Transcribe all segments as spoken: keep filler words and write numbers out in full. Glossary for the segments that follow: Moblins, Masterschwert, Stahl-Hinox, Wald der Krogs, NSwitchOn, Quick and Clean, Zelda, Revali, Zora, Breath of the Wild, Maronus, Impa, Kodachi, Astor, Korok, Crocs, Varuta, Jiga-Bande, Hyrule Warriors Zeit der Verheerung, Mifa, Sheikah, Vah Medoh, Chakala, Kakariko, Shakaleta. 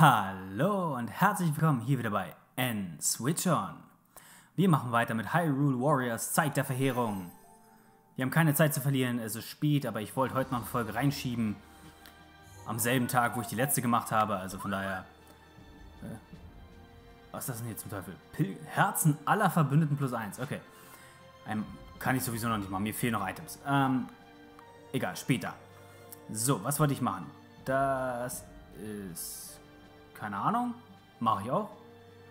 Hallo und herzlich willkommen hier wieder bei NSwitchOn. Wir machen weiter mit Hyrule Warriors Zeit der Verheerung. Wir haben keine Zeit zu verlieren, es ist spät, aber ich wollte heute noch eine Folge reinschieben. Am selben Tag, wo ich die letzte gemacht habe, also von daher... Was ist das denn hier zum Teufel? Pil Herzen aller Verbündeten plus eins, okay. Ein, kann ich sowieso noch nicht machen, mir fehlen noch Items. Ähm, egal, später. So, was wollte ich machen? Das ist... Keine Ahnung, mache ich auch.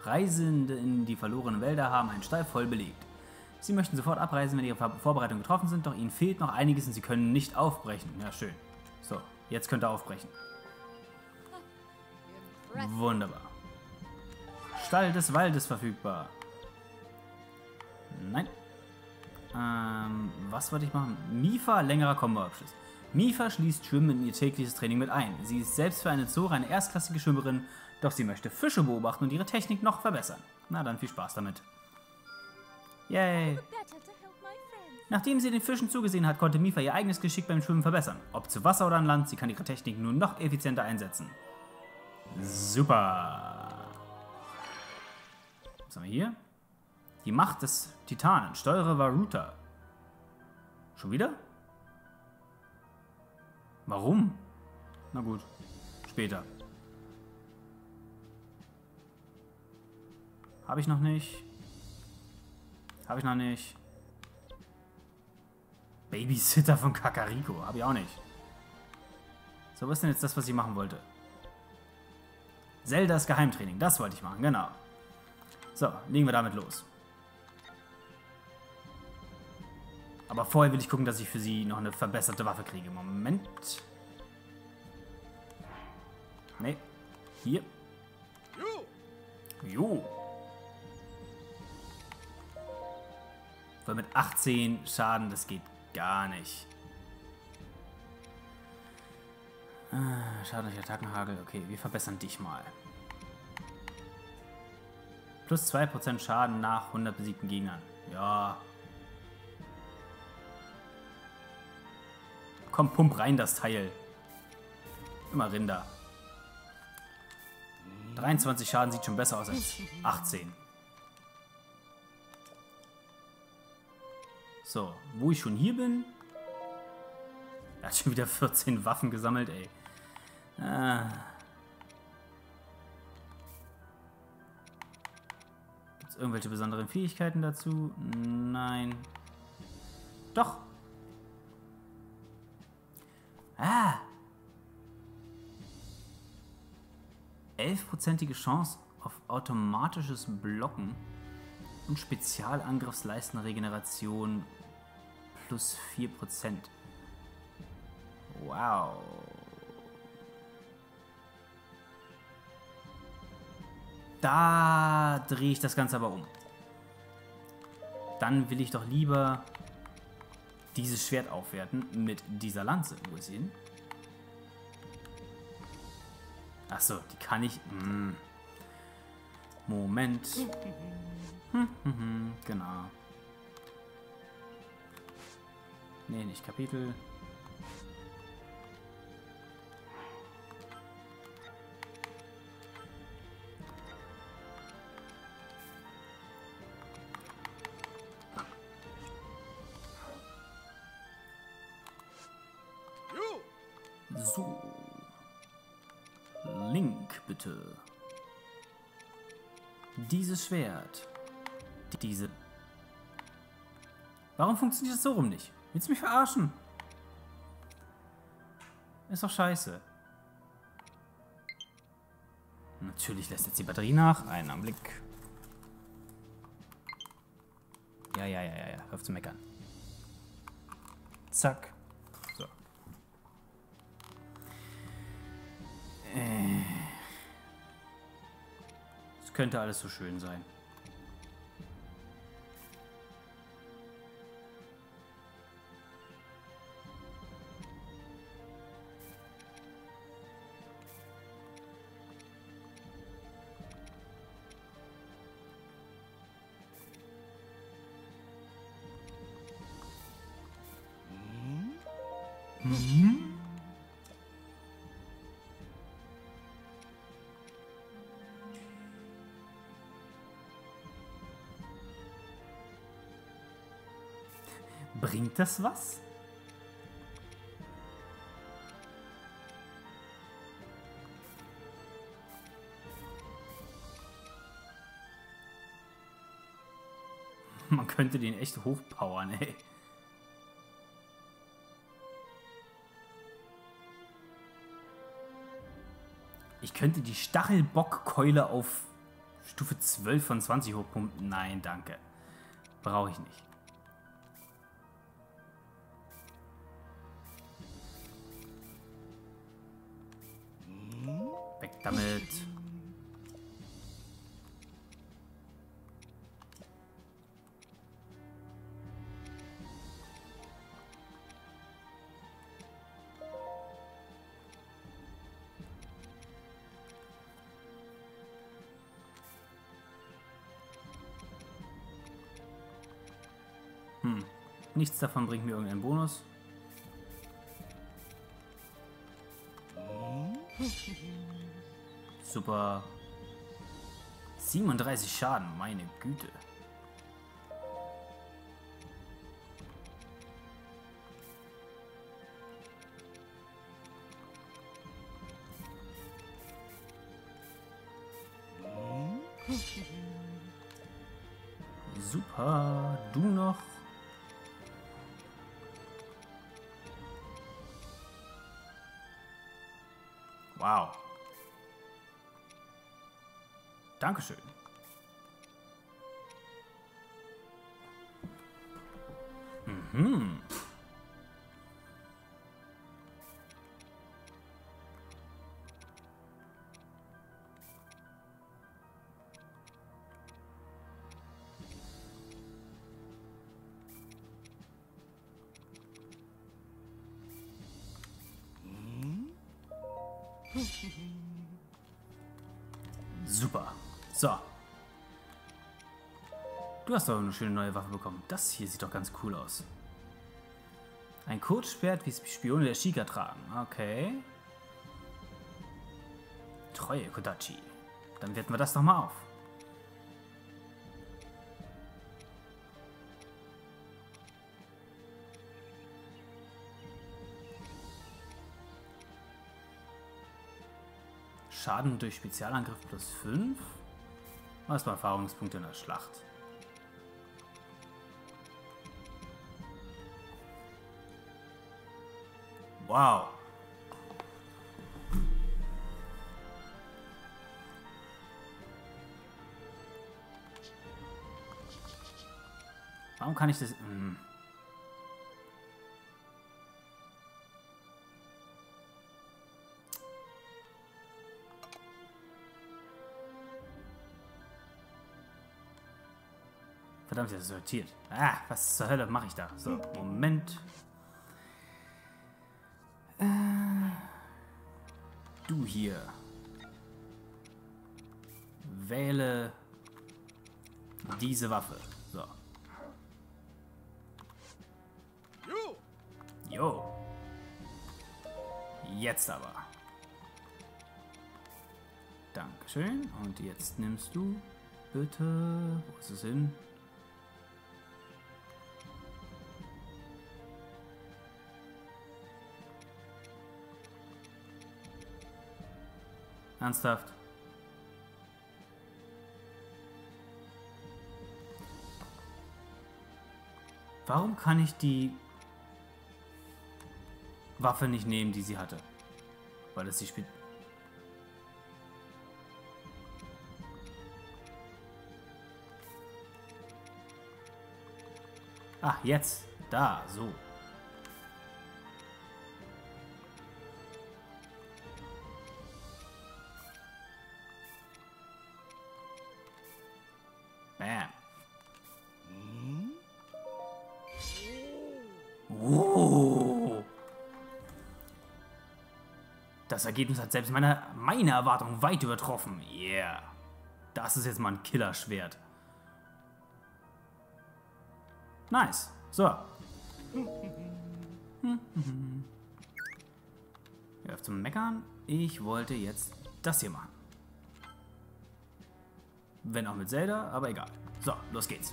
Reisende in die verlorenen Wälder haben einen Stall voll belegt. Sie möchten sofort abreisen, wenn ihre Vorbereitungen getroffen sind, doch ihnen fehlt noch einiges und sie können nicht aufbrechen. Ja, schön. So, jetzt könnt ihr aufbrechen. Wunderbar. Stall des Waldes verfügbar. Nein. Ähm, was wollte ich machen? Mifa, längerer Komboabschluss. Mifa schließt Schwimmen in ihr tägliches Training mit ein. Sie ist selbst für eine Zora eine erstklassige Schwimmerin, doch sie möchte Fische beobachten und ihre Technik noch verbessern. Na dann, viel Spaß damit. Yay! Nachdem sie den Fischen zugesehen hat, konnte Mifa ihr eigenes Geschick beim Schwimmen verbessern. Ob zu Wasser oder an Land, sie kann ihre Technik nun noch effizienter einsetzen. Super! Was haben wir hier? Die Macht des Titanen. Steuere Varuta. Schon wieder? Warum? Na gut, später. Habe ich noch nicht. Habe ich noch nicht. Babysitter von Kakariko, habe ich auch nicht. So, was ist denn jetzt das, was ich machen wollte? Zeldas Geheimtraining, das wollte ich machen, genau. So, legen wir damit los. Aber vorher will ich gucken, dass ich für sie noch eine verbesserte Waffe kriege. Moment. Ne. Hier. Jo. Weil mit achtzehn Schaden, das geht gar nicht. Schaden durch Attackenhagel. Okay, wir verbessern dich mal. Plus zwei Prozent Schaden nach hundert besiegten Gegnern. Ja. Komm, pump rein das Teil. Immer Rinder. dreiundzwanzig Schaden sieht schon besser aus als achtzehn. So, wo ich schon hier bin. Er hat schon wieder vierzehn Waffen gesammelt, ey. Ah. Gibt es irgendwelche besonderen Fähigkeiten dazu? Nein. Doch. Ah! elf prozentige Chance auf automatisches Blocken und Spezialangriffsleistenregeneration plus vier Prozent. Wow! Da drehe ich das Ganze aber um. Dann will ich doch lieber... dieses Schwert aufwerten mit dieser Lanze. Wo ist sie hin? Achso, die kann ich... Mm. Moment. Hm, hm, hm, genau. Nee, nicht Kapitel. So. Link, bitte. Dieses Schwert. Diese. Warum funktioniert das so rum nicht? Willst du mich verarschen? Ist doch scheiße. Natürlich lässt jetzt die Batterie nach. Einen Augenblick. Ja, ja, ja, ja, ja. Hör auf zu meckern. Zack. Es könnte alles so schön sein. Mhm. Bringt das was? Man könnte den echt hochpowern, ey. Ich könnte die Stachelbockkeule auf Stufe zwölf von zwanzig hochpumpen. Nein, danke. Brauche ich nicht. Weg damit. Hm. Nichts davon bringt mir irgendeinen Bonus. Super. siebenunddreißig Schaden, meine Güte. Super, du noch. Wow. Dankeschön. Mhm. Super. So. Du hast doch eine schöne neue Waffe bekommen. Das hier sieht doch ganz cool aus. Ein Kurzschwert, wie Spione der Sheikah tragen. Okay. Treue Kodachi. Dann werten wir das nochmal auf. Schaden durch Spezialangriff plus fünf. Erstmal Erfahrungspunkte in der Schlacht. Wow. Warum kann ich das... Hm. Verdammt, das ist sortiert. Ah, was zur Hölle mache ich da? So, Moment. Äh, du hier. Wähle diese Waffe. So. Jo. Jetzt aber. Dankeschön. Und jetzt nimmst du bitte... Wo ist es hin? Ernsthaft. Warum kann ich die Waffe nicht nehmen, die sie hatte? Weil das die Spiel... Ah, jetzt. Da, so. Das Ergebnis hat selbst meine, meine Erwartungen weit übertroffen. Yeah. Das ist jetzt mal ein Killerschwert. Nice. So. Hör auf zum Meckern. Ich wollte jetzt das hier machen. Wenn auch mit Zelda, aber egal. So, los geht's.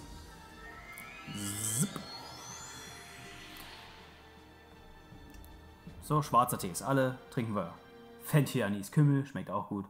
Zip. So, schwarzer Tee ist alle. Trinken wir Fenty Anis Kümmel. Schmeckt auch gut.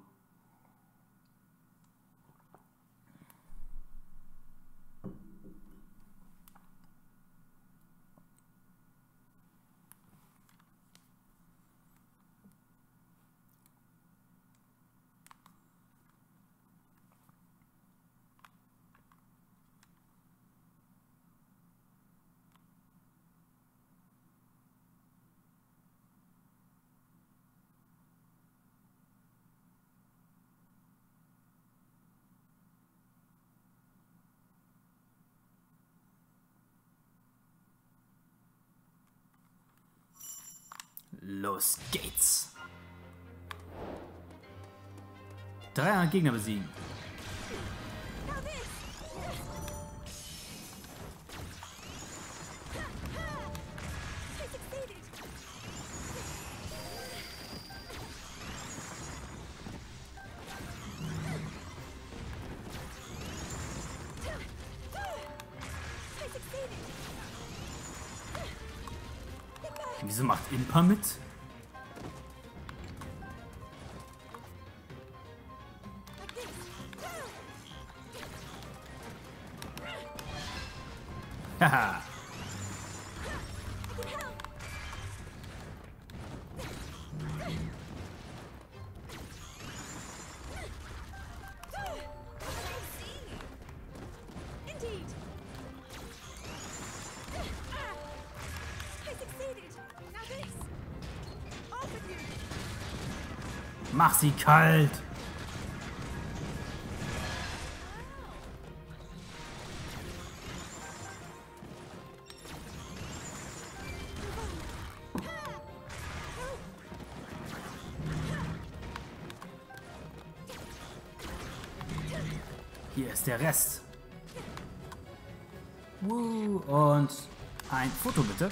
Los geht's! dreihundert Gegner besiegen. Wieso macht Impa mit? Haha. Mach sie kalt! Hier ist der Rest. Woo. Und ein Foto bitte.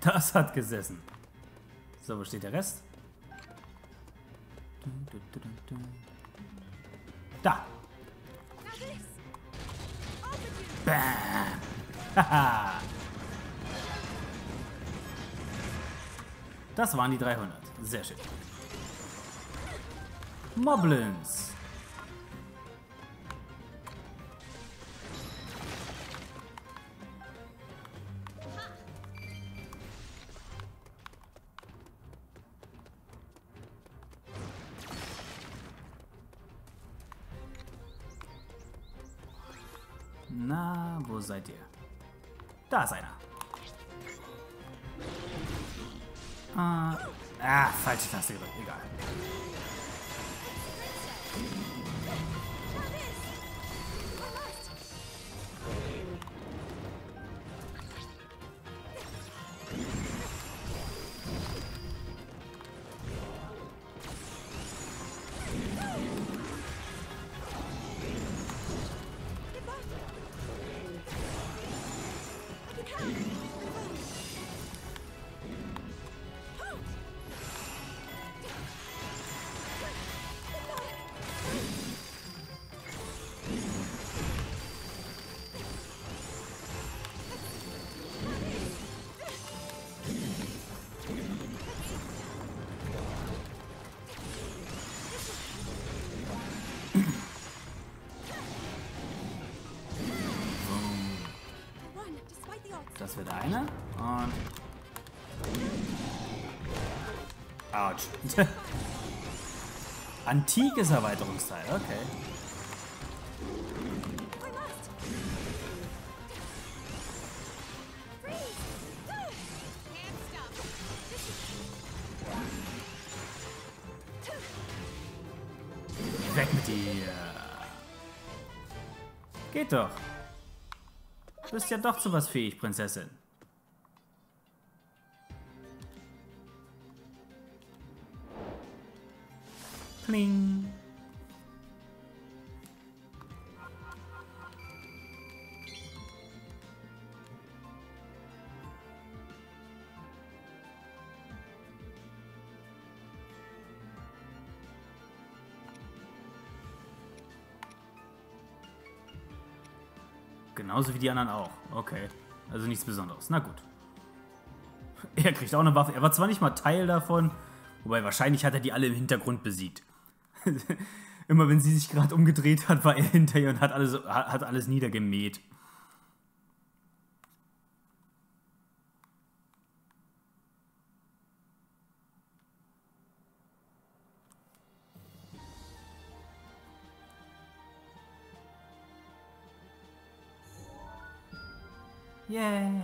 Das hat gesessen. So, wo steht der Rest? Da. Bam. Haha. Das waren die dreihundert. Sehr schön. Moblins. Na, wo seid ihr? Da ist einer. Ah, ah falsche Taste gedrückt. Egal. Das wird eine und... Autsch. Antikes Erweiterungsteil, okay. Weg mit dir. Geht doch. Du bist ja doch zu was fähig, Prinzessin. Kling. Genauso wie die anderen auch. Okay. Also nichts Besonderes. Na gut. Er kriegt auch eine Waffe. Er war zwar nicht mal Teil davon, wobei wahrscheinlich hat er die alle im Hintergrund besiegt. Immer wenn sie sich gerade umgedreht hat, war er hinter ihr und hat alles, hat alles niedergemäht. Yay.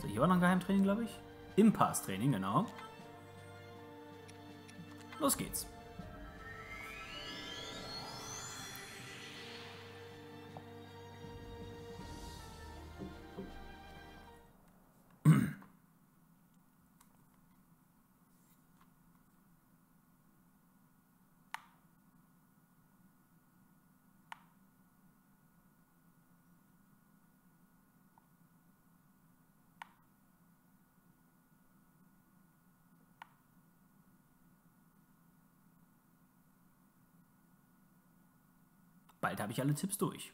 So, hier war noch ein Geheimtraining, glaube ich. Impass-Training, genau. Los geht's. Bald habe ich alle Tipps durch.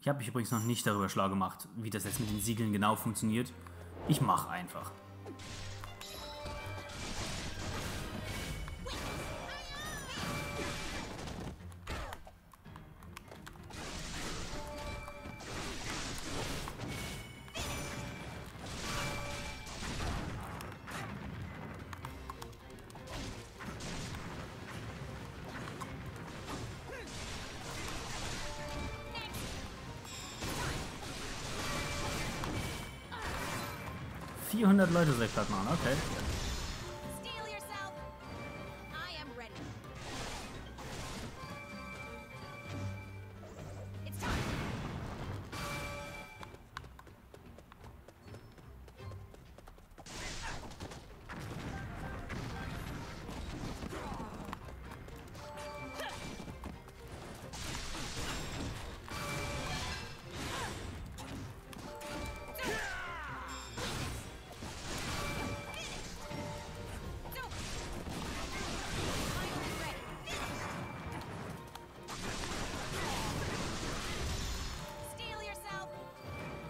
Ich habe mich übrigens noch nicht darüber schlau gemacht, wie das jetzt mit den Siegeln genau funktioniert. Ich mache einfach. vierhundert Leute soll ich platt machen, okay.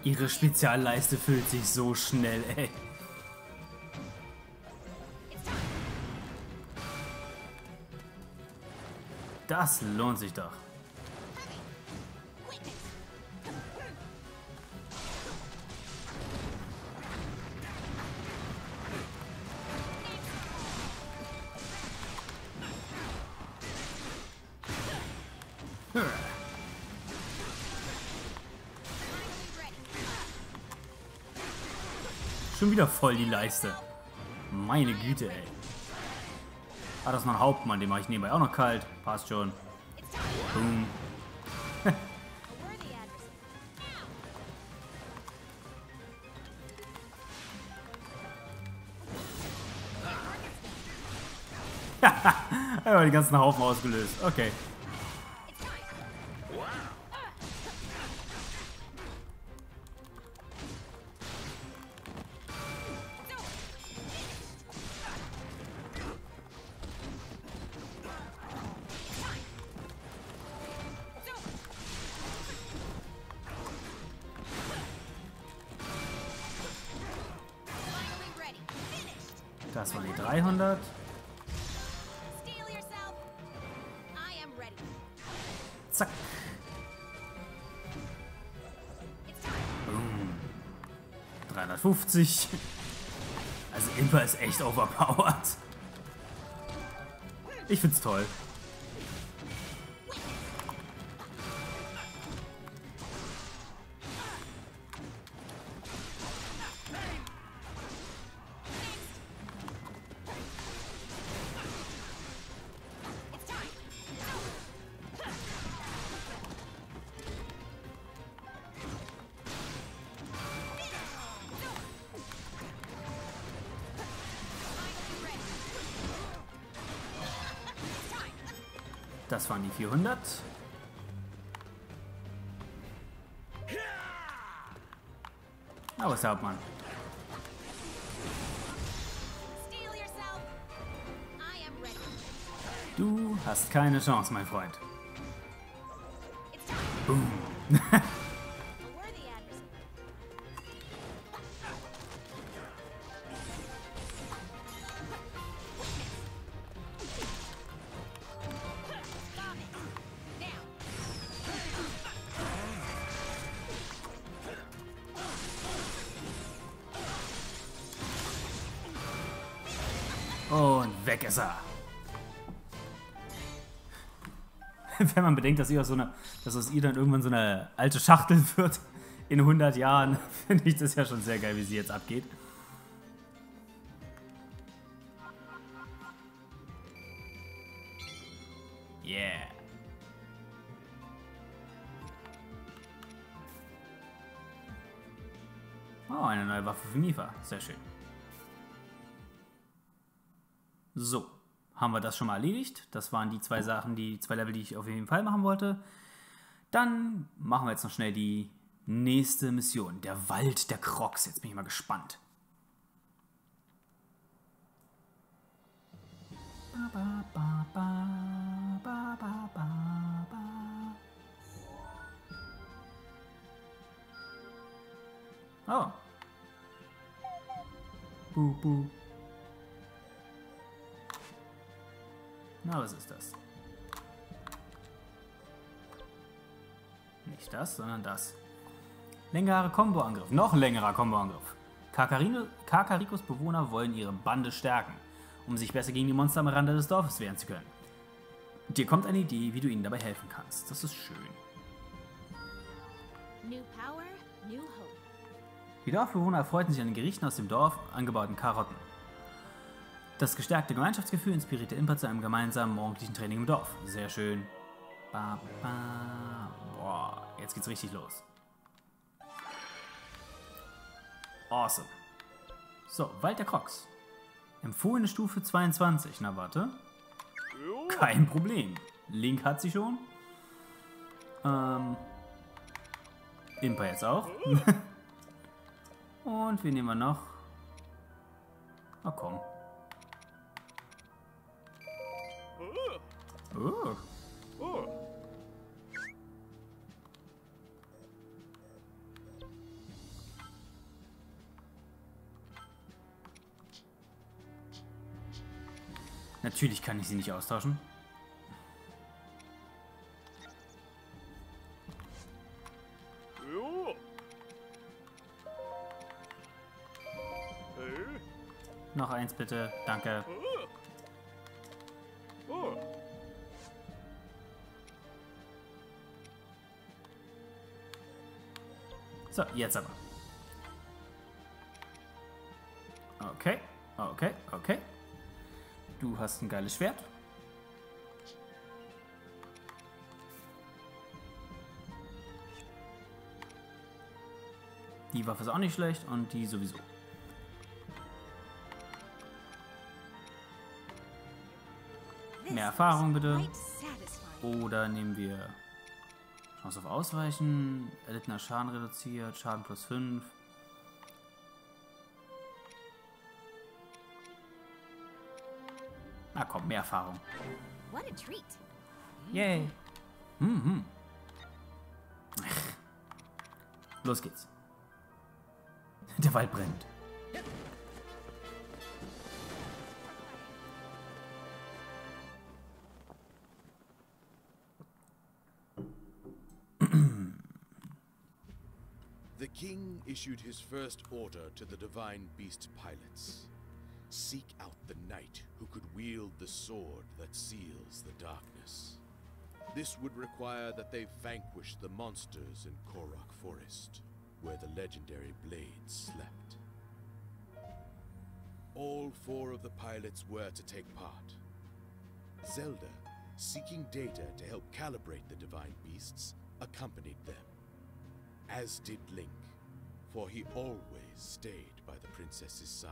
Ihre Spezialleiste füllt sich so schnell, ey. Das lohnt sich doch. Wieder voll die Leiste. Meine Güte, ey. Ah, das ist noch ein Hauptmann, den mache ich nebenbei auch noch kalt. Passt schon. Boom. Haha, die ganzen Haufen ausgelöst. Okay. Das waren die dreihundert. Zack. Boom. dreihundertfünfzig. Also Impa ist echt overpowered. Ich find's toll. Das waren die vierhundert. That was up, man. Du hast keine Chance, mein Freund. Boom. Und weg ist er. Wenn man bedenkt, dass ihr aus so einer, dass aus ihr dann irgendwann so eine alte Schachtel wird in hundert Jahren, finde ich das ja schon sehr geil, wie sie jetzt abgeht. Yeah. Oh, eine neue Waffe für Mifa. Sehr schön. So. Haben wir das schon mal erledigt. Das waren die zwei Sachen, die zwei Level, die ich auf jeden Fall machen wollte. Dann machen wir jetzt noch schnell die nächste Mission. Der Wald der Krogs. Jetzt bin ich mal gespannt. Oh. Buh, buh. Na, was ist das? Nicht das, sondern das. Längerer Komboangriff. Noch ein längerer Komboangriff. Kakarikos Bewohner wollen ihre Bande stärken, um sich besser gegen die Monster am Rande des Dorfes wehren zu können. Dir kommt eine Idee, wie du ihnen dabei helfen kannst. Das ist schön. Die Dorfbewohner erfreuten sich an den Gerichten aus dem Dorf angebauten Karotten. Das gestärkte Gemeinschaftsgefühl inspiriert der Imper zu einem gemeinsamen morgendlichen Training im Dorf. Sehr schön. Ba, ba. Boah, jetzt geht's richtig los. Awesome. So, Wald der Krogs. Empfohlene Stufe zweiundzwanzig. Na, warte. Kein Problem. Link hat sie schon. Ähm. Imper jetzt auch. Und wen nehmen wir noch? Na komm. Oh. Oh. Natürlich kann ich sie nicht austauschen. Noch eins bitte, danke. So, jetzt aber. Okay, okay, okay. Du hast ein geiles Schwert. Die Waffe ist auch nicht schlecht und die sowieso. Mehr Erfahrung bitte. Oder nehmen wir... Chance auf Ausweichen, erlittener Schaden reduziert, Schaden plus fünf. Na komm, mehr Erfahrung. Yay. Mhm. Los geht's. Der Wald brennt. The king issued his first order to the divine beast pilots. Seek out the knight who could wield the sword that seals the darkness. This would require that they vanquish the monsters in Korok Forest, where the legendary blade slept. All four of the pilots were to take part. Zelda, seeking data to help calibrate the divine beasts, accompanied them. As did Link, for he always stayed by the princess's side.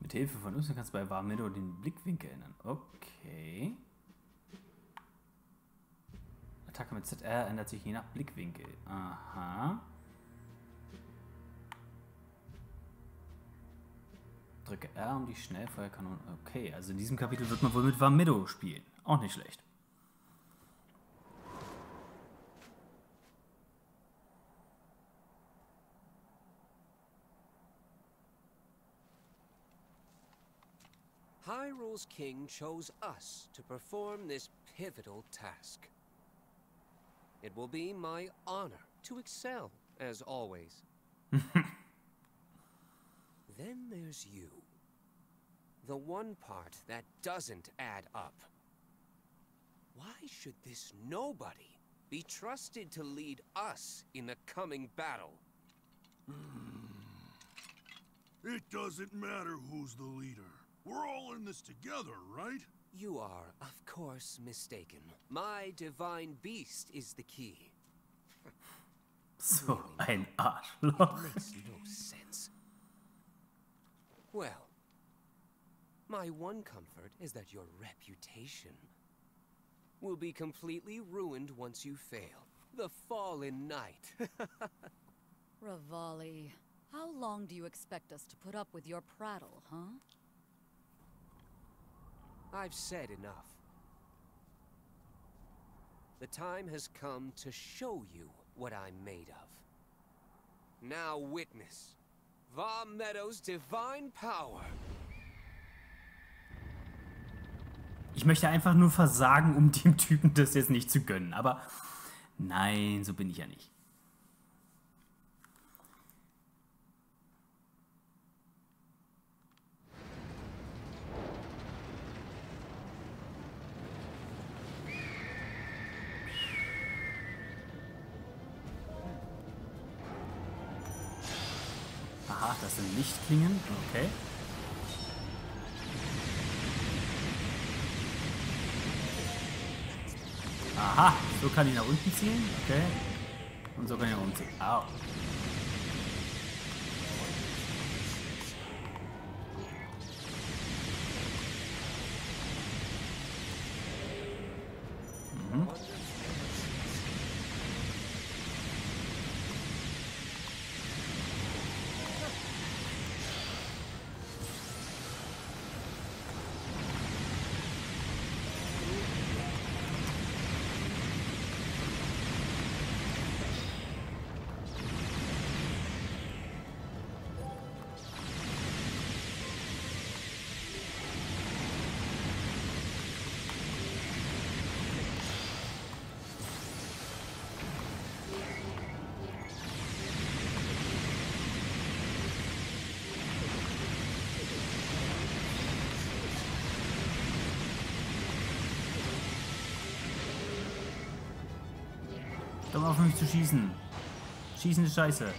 Mit Hilfe von Usen kannst du bei Vah Medoh den Blickwinkel ändern. Okay. Attacke mit Z R ändert sich je nach Blickwinkel. Aha. Drücke R, um die Schnellfeuerkanone... Okay, also in diesem Kapitel wird man wohl mit Vah Medoh spielen. Auch nicht schlecht. Hyrule's king chose us to perform this pivotal task. It will be my honor to excel, as always. Then there's you. The one part that doesn't add up. Why should this nobody be trusted to lead us in the coming battle? It doesn't matter who's the leader. We're all in this together, right? You are, of course, mistaken. My divine beast is the key. So ein Arschloch. It makes no sense. Well, my one comfort is that your reputation will be completely ruined once you fail. The fallen knight. Revali, how long do you expect us to put up with your prattle, huh? I've said enough. The time has come to show you what I'm made of. Now witness Vah Medoh's divine power. Ich möchte einfach nur versagen, um dem Typen das jetzt nicht zu gönnen, aber nein, so bin ich ja nicht. Aha, das sind Lichtklingen, okay. Aha, so kann ich nach unten ziehen, okay. Und so kann ich nach oben ziehen. Au. Doch auf mich zu schießen. Schießen ist scheiße.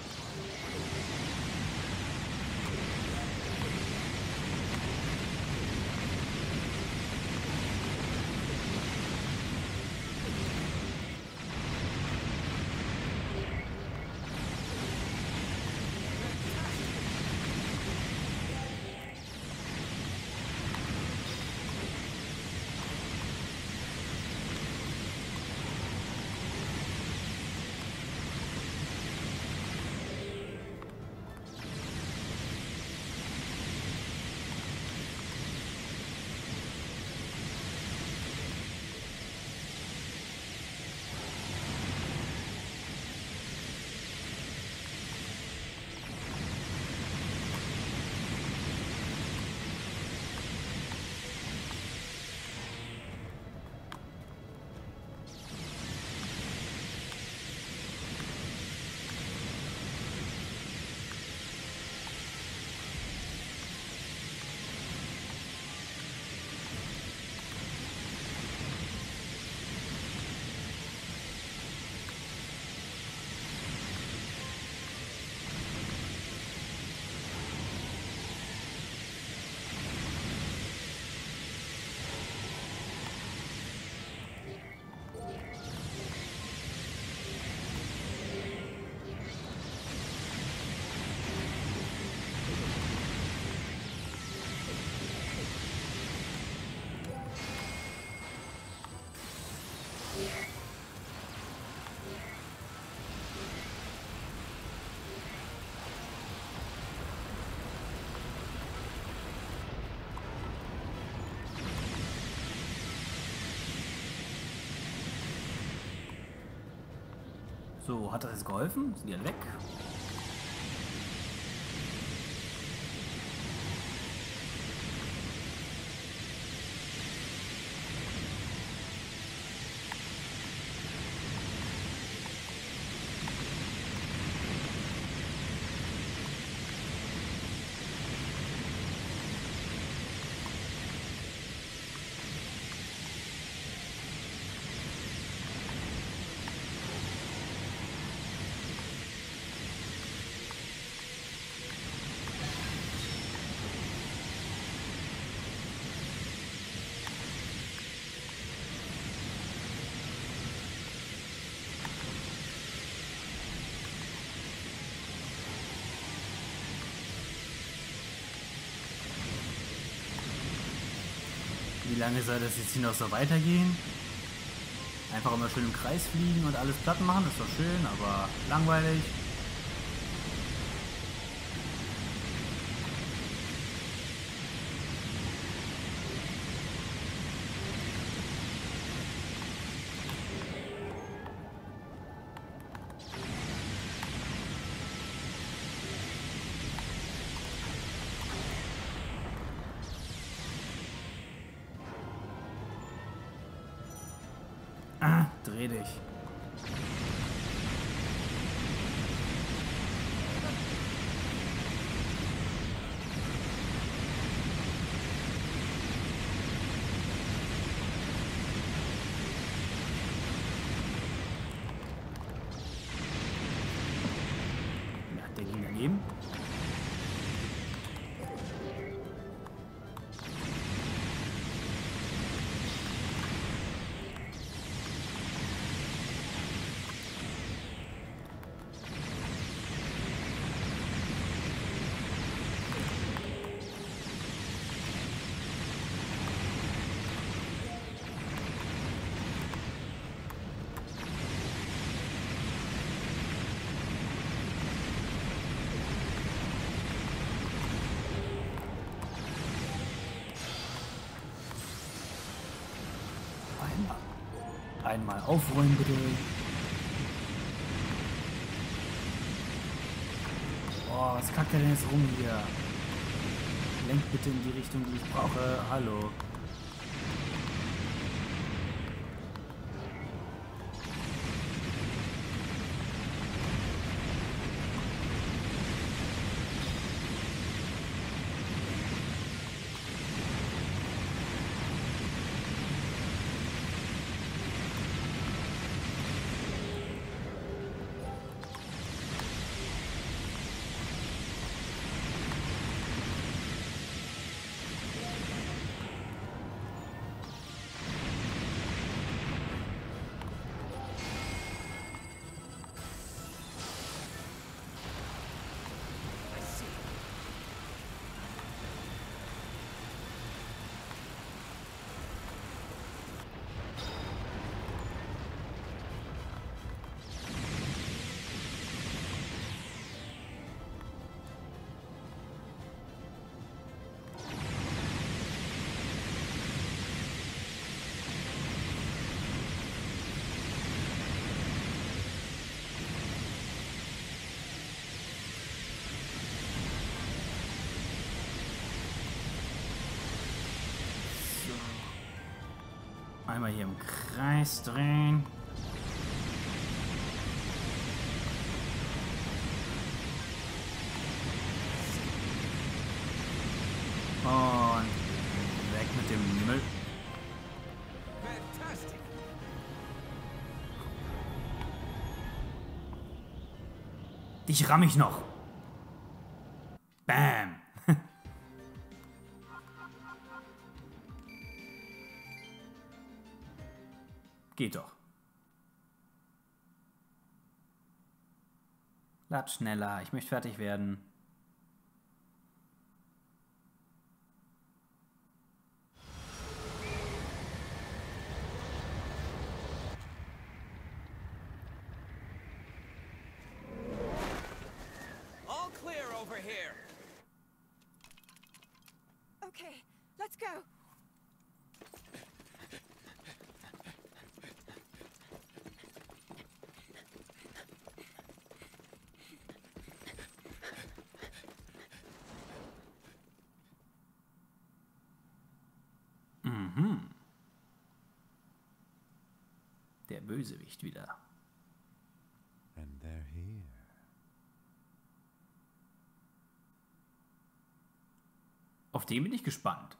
So, hat das jetzt geholfen? Sind die alle weg? Wie lange soll das jetzt hier noch so weitergehen? Einfach immer schön im Kreis fliegen und alles platt machen, das ist doch schön, aber langweilig. Dreh dich. Ja, der ging daneben. Einmal aufräumen, bitte. Oh, was kackt der denn jetzt rum hier? Lenkt bitte in die Richtung, die ich brauche. Hallo. Einmal hier im Kreis drehen. Und weg mit dem Müll. Ich ramm mich noch. Bam. Geht doch. Lad schneller, ich möchte fertig werden. All clear over here. Okay, let's go. der Bösewicht wieder. And they're here. Auf den bin ich gespannt.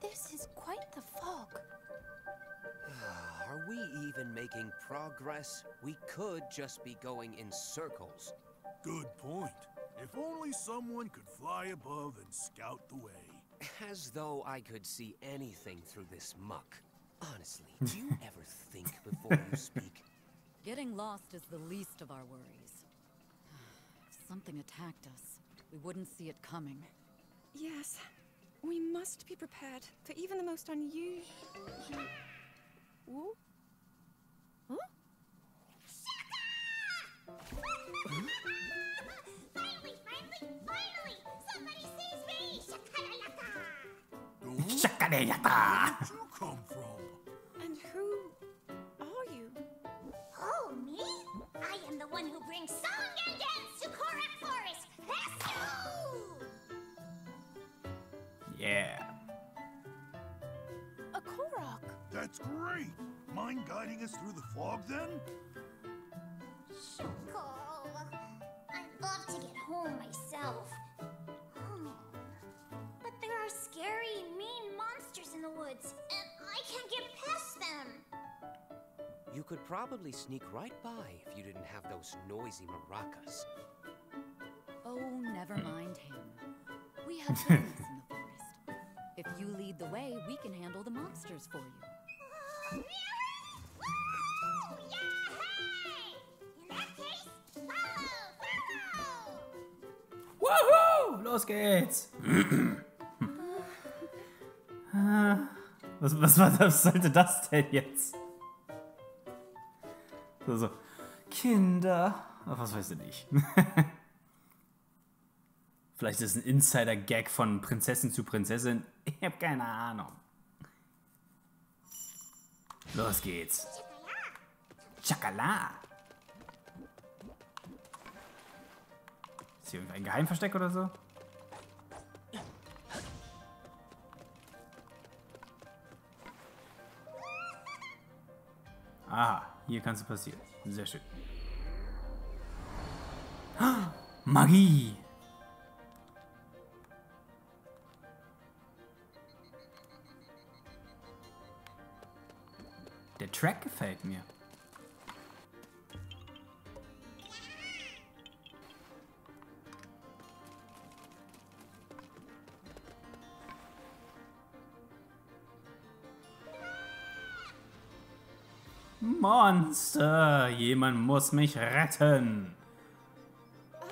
This is quite the fog. Are we even making progress? We could just be going in circles. Good point. If only someone could fly above and scout the way. As though I could see anything through this muck. Honestly, do you ever think before you speak? Getting lost is the least of our worries. If something attacked us, we wouldn't see it coming. Yes, we must be prepared for even the most unusual... Whoa? Huh? Sheikah! Finally, finally, finally! Somebody sees me! Shakaleta! Shakaleta! Where did you come from? And who are you? Oh, me? I am the one who brings song and dance to Korok Forest! Let's go! Yeah. A Korok? That's great! Mind guiding us through the fog, then? Sheikah! I'd love to get home myself. Hmm. But there are scary, mean monsters in the woods, and I can't get past them! You could probably sneak right by if you didn't have those noisy maracas. Oh, never mind him. We have business in the forest. If you lead the way, we can handle the monsters for you. Really? Woo! Yay! In that case, follow, follow! Woohoo! Los geht's! was, was, was, was sollte das denn jetzt? So, so. Kinder. Ach, was weiß ich nicht. Vielleicht ist es ein Insider-Gag von Prinzessin zu Prinzessin. Ich hab keine Ahnung. Los geht's. Chakala. Ist hier irgendein Geheimversteck oder so? Aha, hier kannst du passieren. Sehr schön. Magie. Der Track gefällt mir. Monster! Jemand muss mich retten!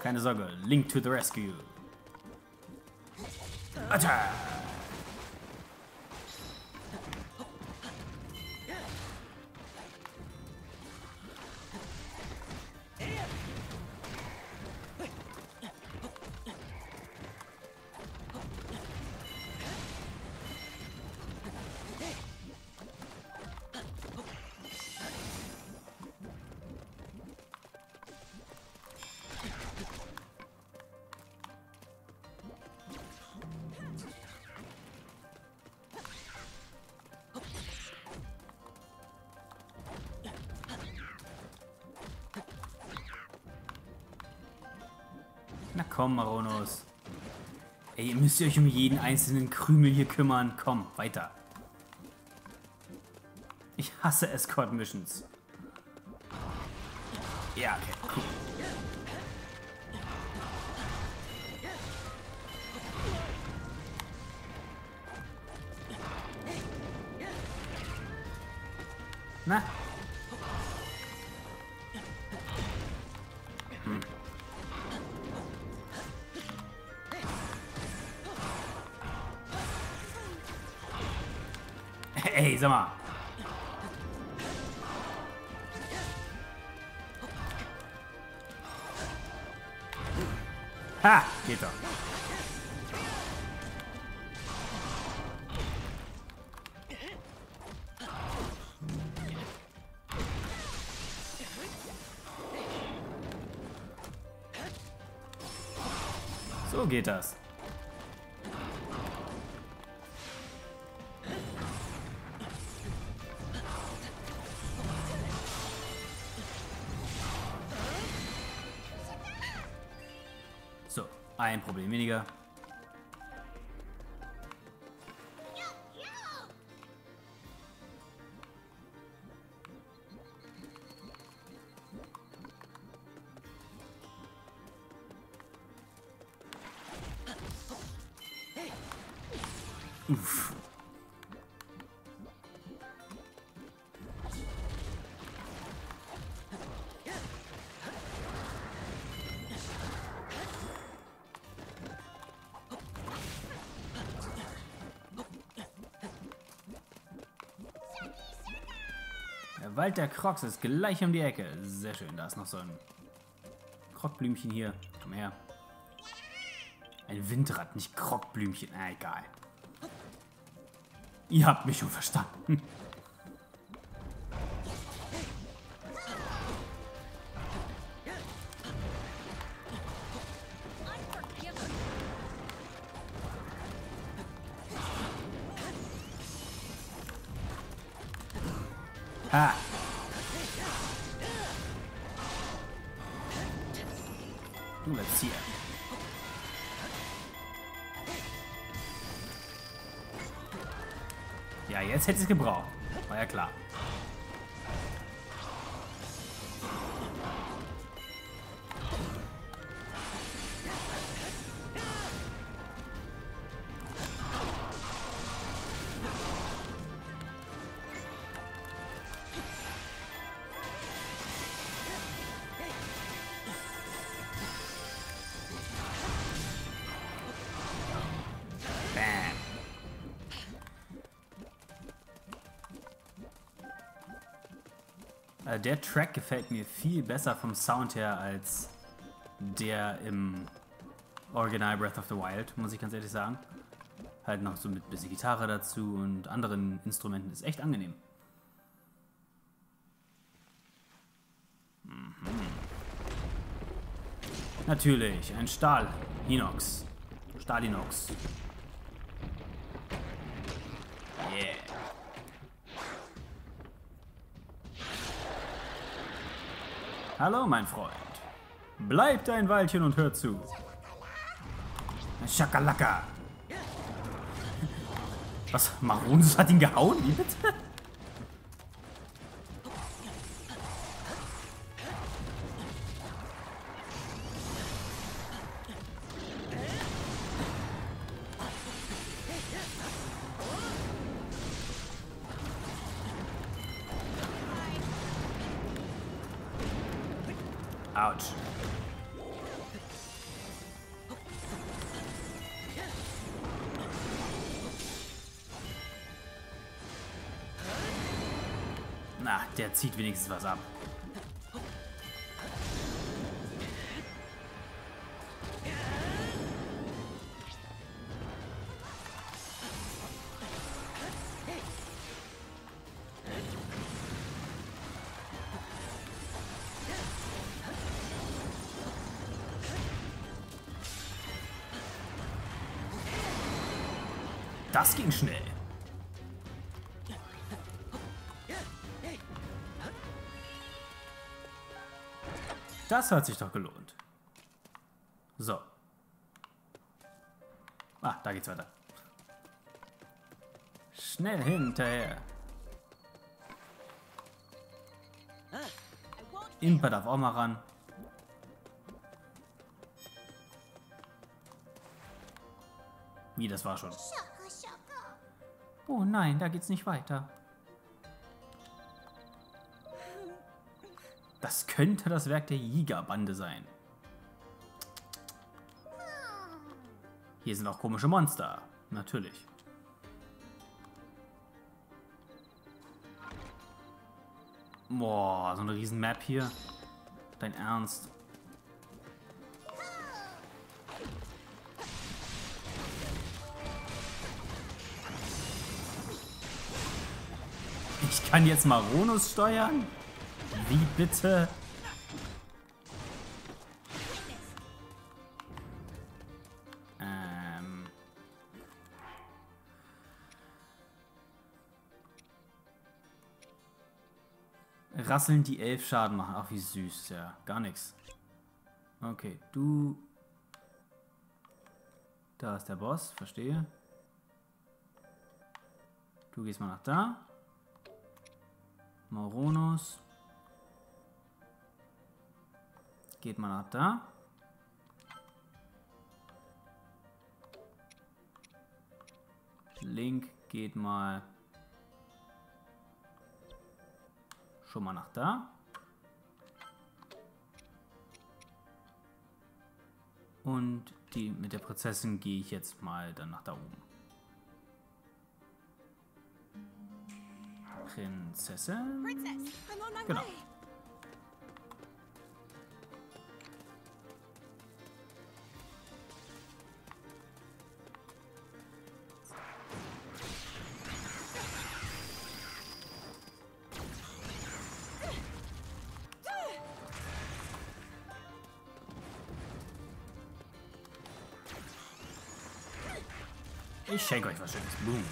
Keine Sorge, Link to the rescue. Attack! Na komm, Maronus. Ey, ihr müsst euch um jeden einzelnen Krümel hier kümmern. Komm, weiter. Ich hasse Escort-Missions. Ja, okay, cool. Na? Ey, sag mal. Ha, geht doch. So geht das. So, ein Problem weniger. Uff. Der Wald der Krogs ist gleich um die Ecke. Sehr schön, da ist noch so ein Krogblümchen hier. Komm her. Ein Windrad, nicht Krogblümchen. Ah, egal. Ihr habt mich schon verstanden. Ah. Du bleibst hier. Ja, jetzt hätte ich es gebraucht. War ja klar. Der Track gefällt mir viel besser vom Sound her als der im Original Breath of the Wild, muss ich ganz ehrlich sagen. Halt noch so mit bisschen Gitarre dazu und anderen Instrumenten, ist echt angenehm. Mhm. Natürlich, ein Stahl-Hinox. Stahl-Hinox. Yeah. Hallo, mein Freund. Bleibt ein Weilchen und hört zu. Shakalaka. Was? Maronus hat ihn gehauen? Wie bitte? Autsch. Na, der zieht wenigstens was ab. Das ging schnell. Das hat sich doch gelohnt. So. Ah, da geht's weiter. Schnell hinterher. Impa darf auch mal ran. Wie, das war schon. Oh nein, da geht's nicht weiter. Das könnte das Werk der Jiga-Bande sein. Hier sind auch komische Monster, natürlich. Boah, so eine riesen Map hier. Dein Ernst? Ich kann jetzt Maronus steuern? Wie bitte? rasseln, die elf Schaden machen. Ach, wie süß, ja. Gar nichts. Okay, du... Da ist der Boss, verstehe. Du gehst mal nach da. Maronus. Geht mal nach da. Link geht mal schon mal nach da. Und die mit der Prinzessin gehe ich jetzt mal dann nach da oben. Prinzessin. Genau. Ich schenke euch was Schönes. Boom.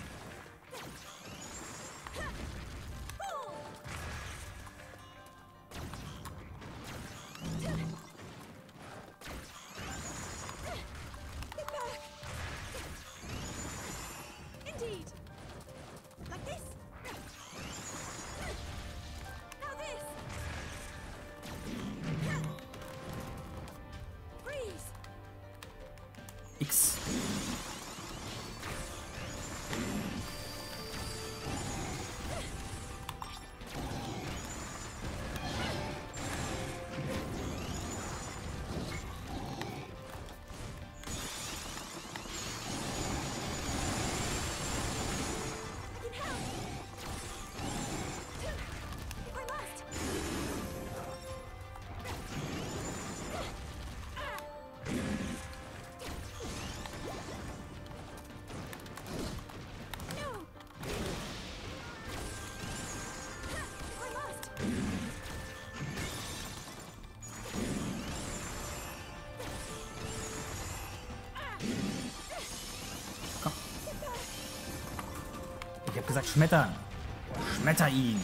Ich hab gesagt, schmettern. Schmetter ihn.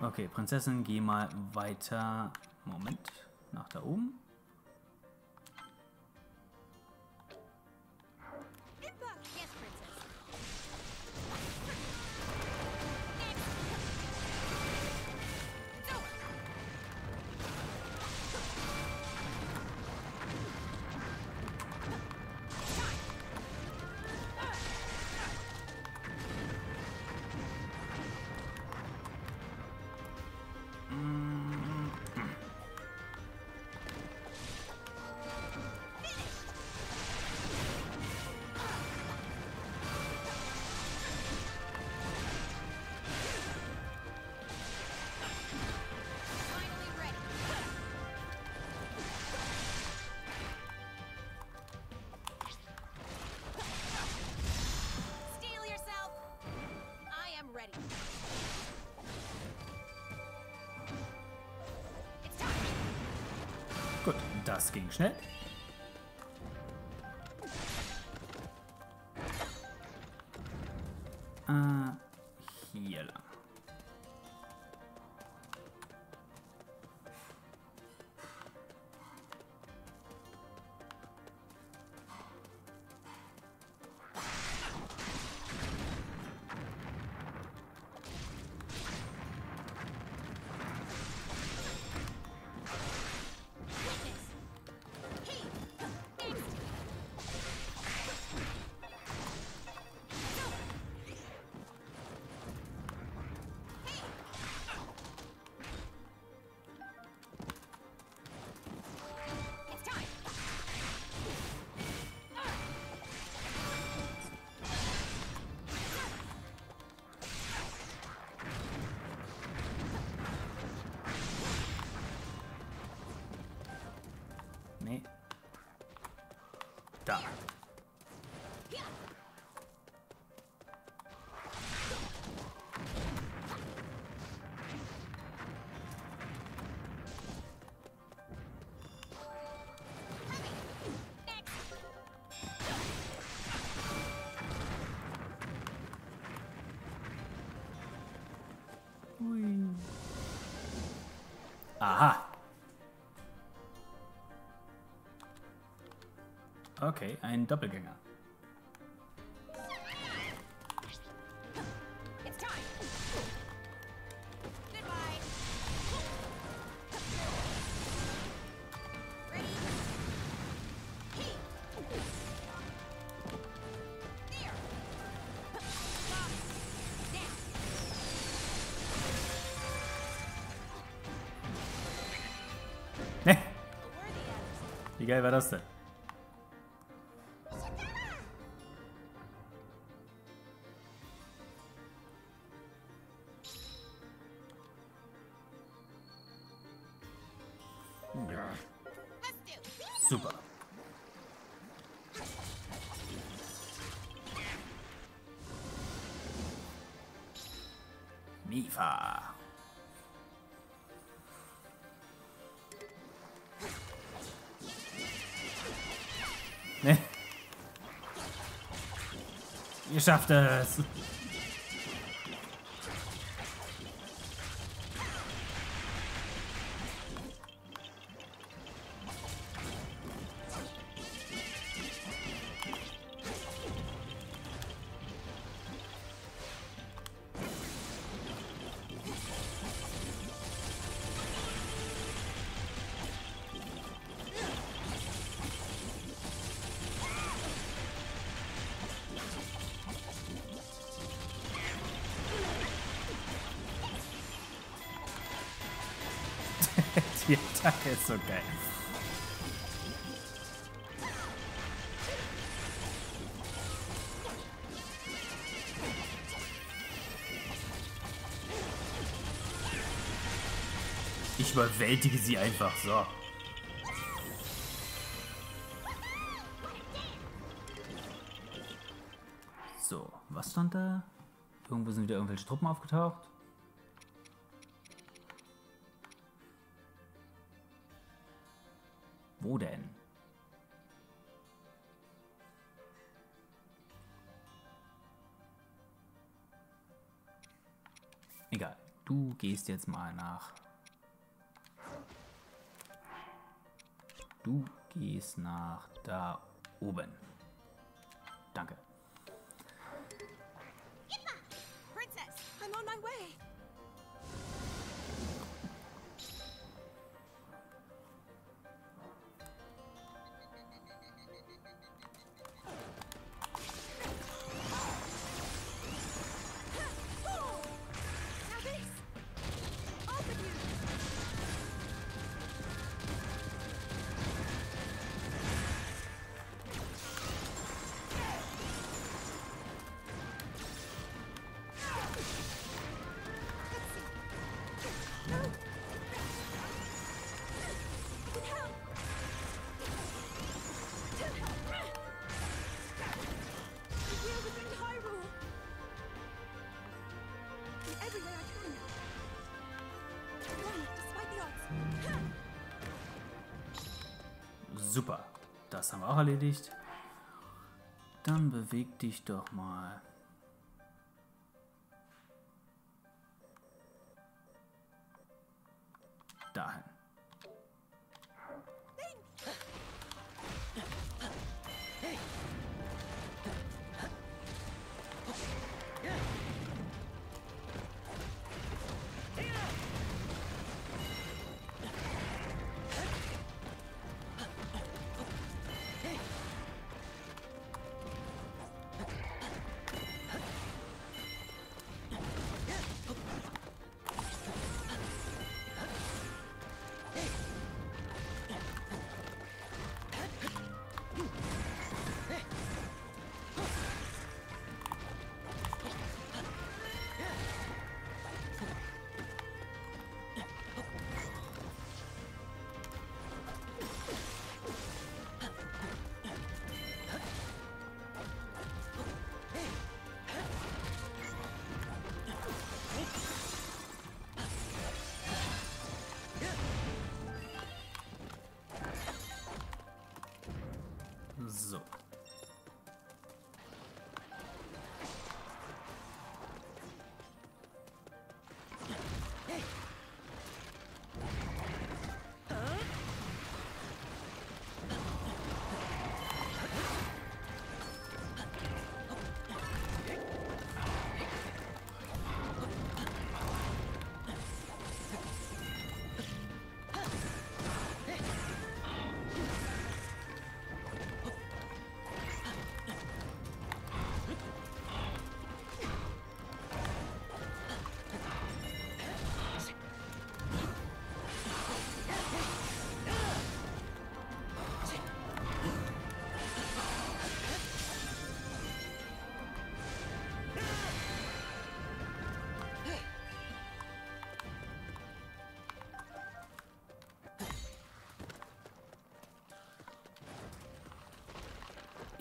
Okay, Prinzessin, geh mal weiter. Moment, nach da oben. Gut, das ging schnell. Äh, hier lang. Da. Aha. Okay, ein Doppelgänger. Wie geil war das denn? Ja. Super. Mifa. Ne? Ihr schafft es! Die Attacke ist so geil. Ich überwältige sie einfach so. So, was stand da? Irgendwo sind wieder irgendwelche Truppen aufgetaucht. Wo denn? Egal, du gehst jetzt mal nach. Du gehst nach da oben. Danke. Super, das haben wir auch erledigt. Dann beweg dich doch mal. Dahin.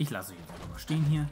Ich lasse ihn jetzt einfach mal stehen hier.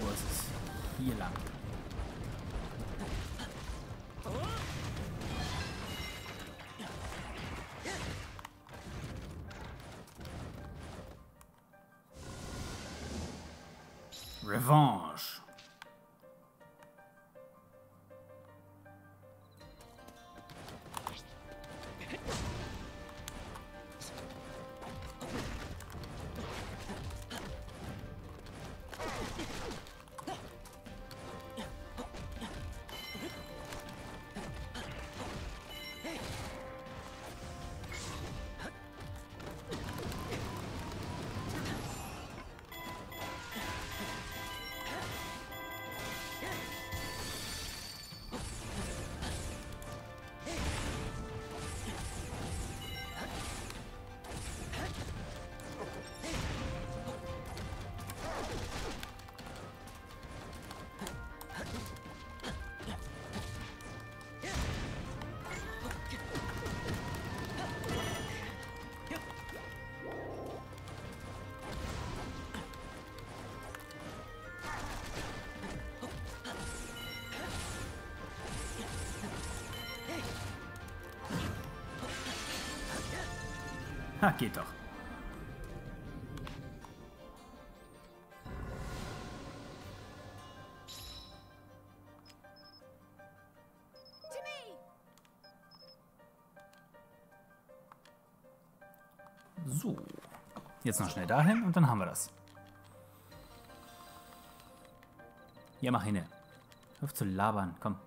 Wo ist es? Hier lang. Revanche. Ah, geht doch. So. Jetzt noch schnell dahin und dann haben wir das. Ja, mach hin. Hör auf zu labern, komm.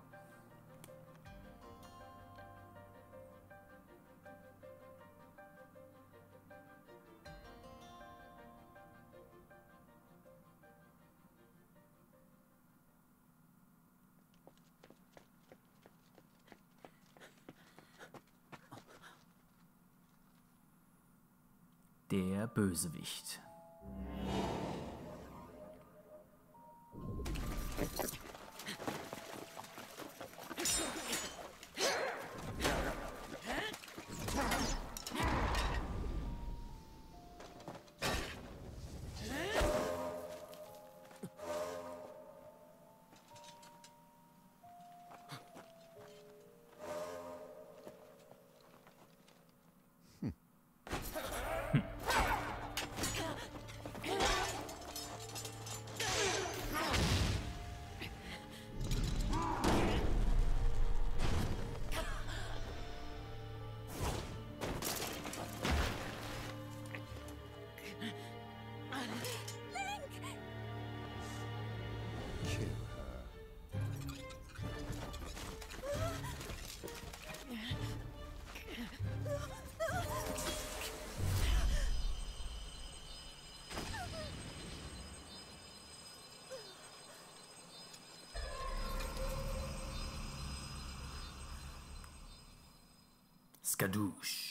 Der Bösewicht. Skadoosh.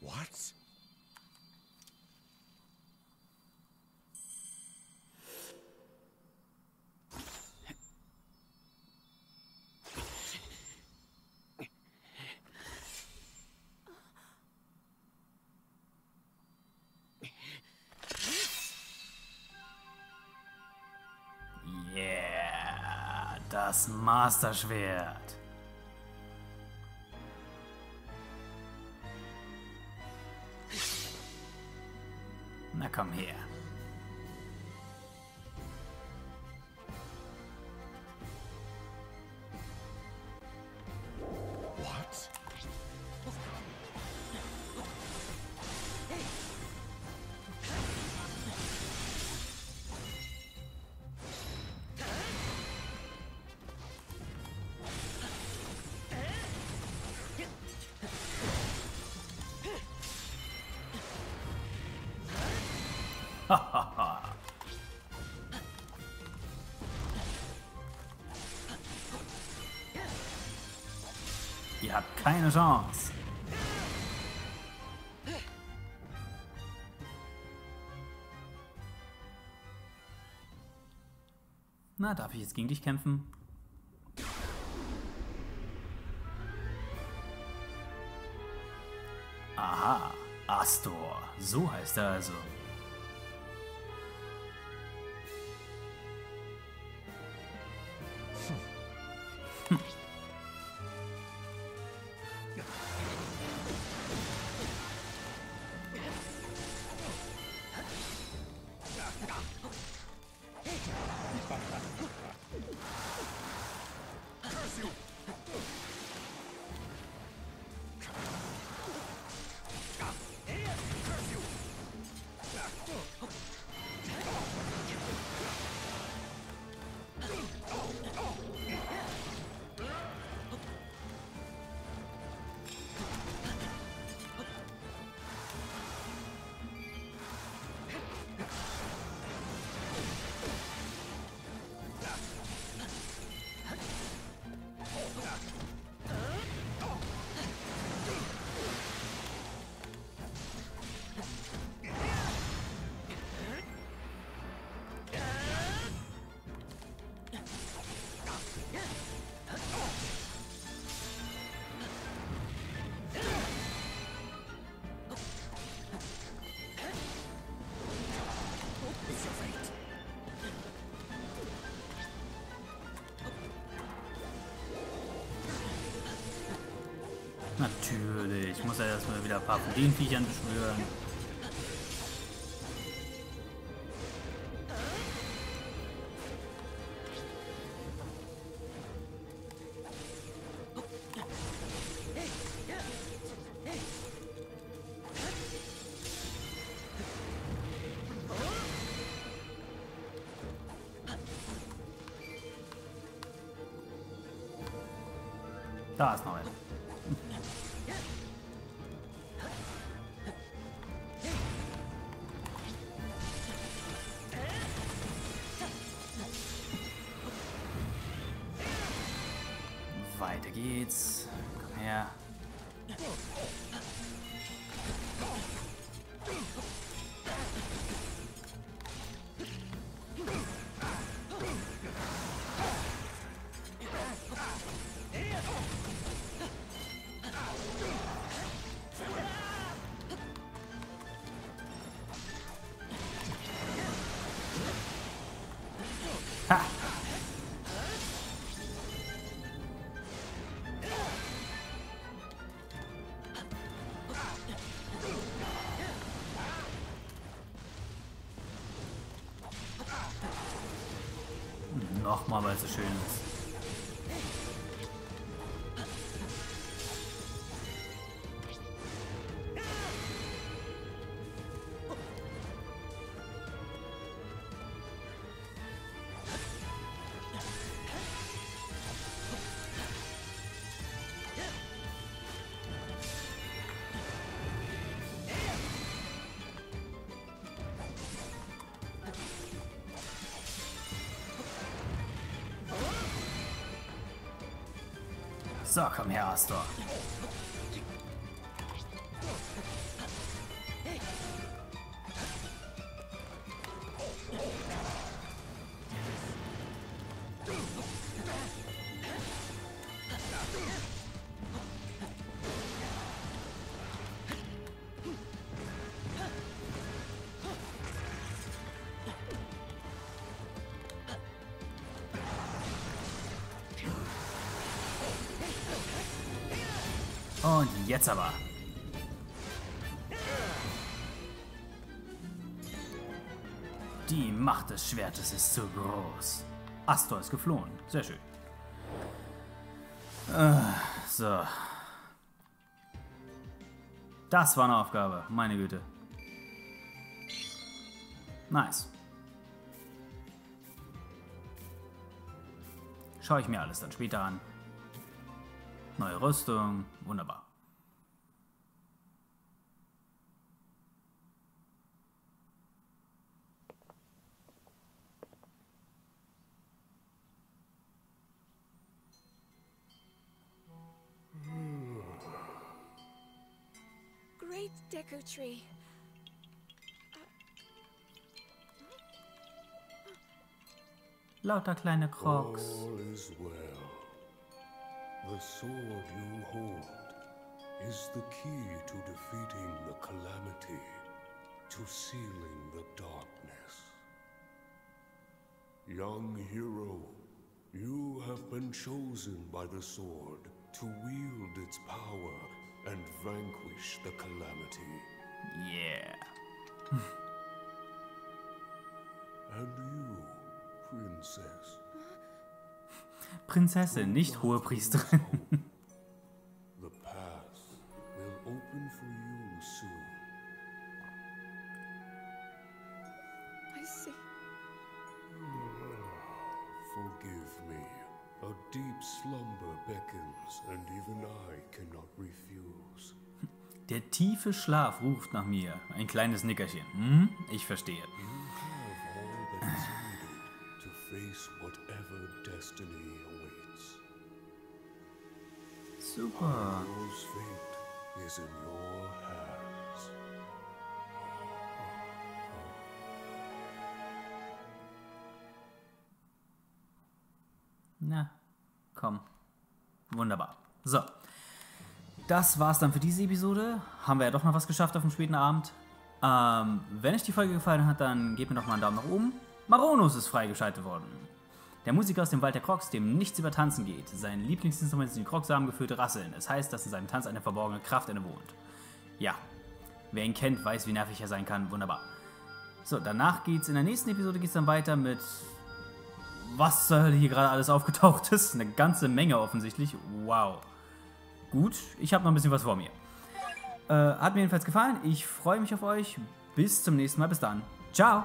What? Das Masterschwert. Na komm her. What? Ihr habt keine Chance. Na, darf ich jetzt gegen dich kämpfen? Aha, Astor. So heißt er also. Natürlich, ich muss ja erstmal wieder ein paar von den Viechern beschwören. Da ist noch einer. Weiter geht's. Komm her. Nochmal, weil es so schön ist. So, komm her, Astor. Und jetzt aber. Die Macht des Schwertes ist zu groß. Astor ist geflohen. Sehr schön. Uh, so. Das war eine Aufgabe. Meine Güte. Nice. Schaue ich mir alles dann später an. Neue Rüstung. Wunderbar. Decker Tree. Lauter kleine Crocs. All is well. The sword you hold is the key to defeating the calamity, to sealing the darkness. Young hero, you have been chosen by the sword to wield its power and vanquish the calamity. Yeah. And you, Princess. Prinzessin, nicht Hohepriesterin. The path will open for you soon. I see. Forgive me. A deep slumber beckons, and even I cannot refuse. Der tiefe Schlaf ruft nach mir. Ein kleines Nickerchen. Hm? Ich verstehe. Super. Na, komm. Wunderbar. So. Das war's dann für diese Episode. Haben wir ja doch noch was geschafft auf dem späten Abend. Ähm, wenn euch die Folge gefallen hat, dann gebt mir doch mal einen Daumen nach oben. Maronus ist freigeschaltet worden. Der Musiker aus dem Wald der Krogs, dem nichts über Tanzen geht. Sein Lieblingsinstrument sind die Krogsamen gefüllte Rasseln. Es heißt, dass in seinem Tanz eine verborgene Kraft innewohnt. Ja. Wer ihn kennt, weiß, wie nervig er sein kann. Wunderbar. So, danach geht's in der nächsten Episode geht's dann weiter mit... Was zur Hölle hier gerade alles aufgetaucht ist. Eine ganze Menge offensichtlich. Wow. Gut, ich habe noch ein bisschen was vor mir. Äh, hat mir jedenfalls gefallen. Ich freue mich auf euch. Bis zum nächsten Mal. Bis dann. Ciao.